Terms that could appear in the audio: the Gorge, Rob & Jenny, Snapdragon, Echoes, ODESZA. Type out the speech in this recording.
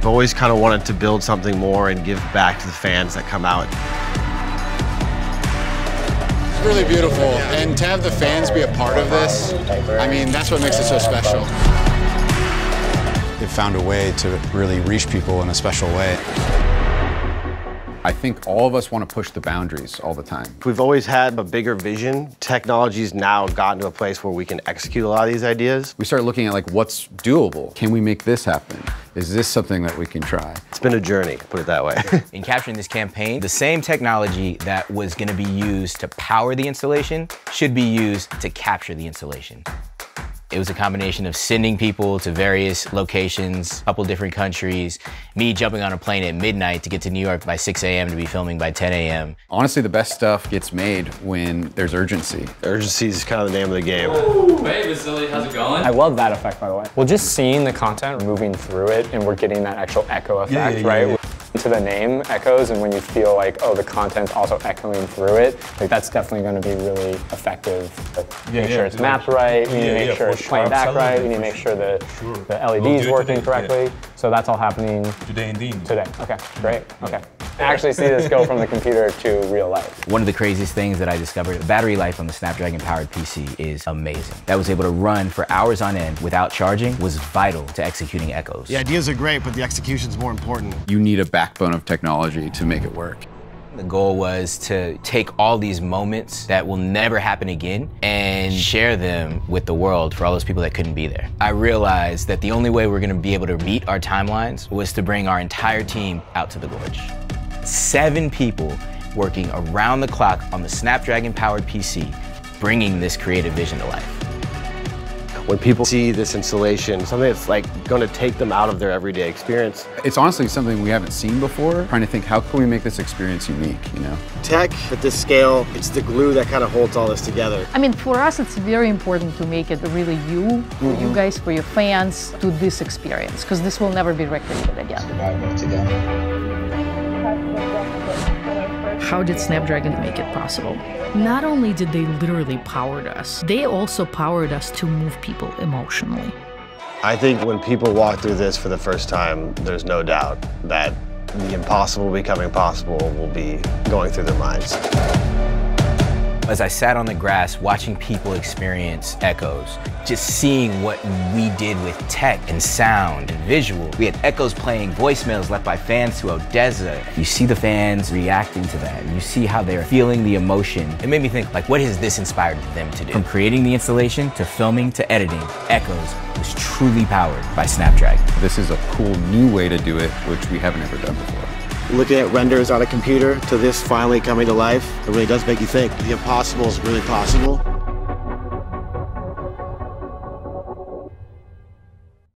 I've always kind of wanted to build something more and give back to the fans that come out. It's really beautiful, and to have the fans be a part of this, I mean, that's what makes it so special. They've found a way to really reach people in a special way. I think all of us want to push the boundaries all the time. We've always had a bigger vision. Technology's now gotten to a place where we can execute a lot of these ideas. We start looking at like what's doable. Can we make this happen? Is this something that we can try? It's been a journey, put it that way. In capturing this campaign, the same technology that was going to be used to power the installation should be used to capture the installation. It was a combination of sending people to various locations, a couple different countries, me jumping on a plane at midnight to get to New York by 6 a.m. to be filming by 10 a.m. Honestly, the best stuff gets made when there's urgency. Urgency is kind of the name of the game. Ooh, hey, Miss Lily, how's it going? I love that effect, by the way. Well, just seeing the content, moving through it, and we're getting that actual echo effect, right? Yeah. To the name Echoes, and when you feel like, oh, the content's also echoing through it, like that's definitely going to be really effective. Like, make sure it's mapped right, we need to make sure it's playing back right, we need to make sure that the LED's working correctly. Yeah. So that's all happening today indeed. Today, okay, great, okay. I actually see this go from the computer to real life. One of the craziest things that I discovered, the battery life on the Snapdragon powered PC is amazing. That was able to run for hours on end without charging was vital to executing Echoes. The ideas are great, but the execution's more important. You need a backbone of technology to make it work. The goal was to take all these moments that will never happen again and share them with the world for all those people that couldn't be there. I realized that the only way we're going to be able to meet our timelines was to bring our entire team out to the Gorge. 7 people working around the clock on the Snapdragon-powered PC, bringing this creative vision to life. When people see this installation, something that's like going to take them out of their everyday experience. It's honestly something we haven't seen before. Trying to think, how can we make this experience unique, you know? Tech at this scale, it's the glue that kind of holds all this together. I mean, for us, it's very important to make it really you, for you guys, for your fans, to this experience, because this will never be recreated again. How did Snapdragon make it possible? Not only did they literally power us, they also powered us to move people emotionally. I think when people walk through this for the first time, there's no doubt that the impossible becoming possible will be going through their minds. As I sat on the grass watching people experience Echoes, just seeing what we did with tech and sound and visual. We had Echoes playing voicemails left by fans to ODESZA. You see the fans reacting to that, and you see how they're feeling the emotion. It made me think, like, what has this inspired them to do? From creating the installation to filming to editing, Echoes was truly powered by Snapdragon. This is a cool new way to do it, which we haven't ever done before. Looking at renders on a computer to this finally coming to life, it really does make you think the impossible is really possible.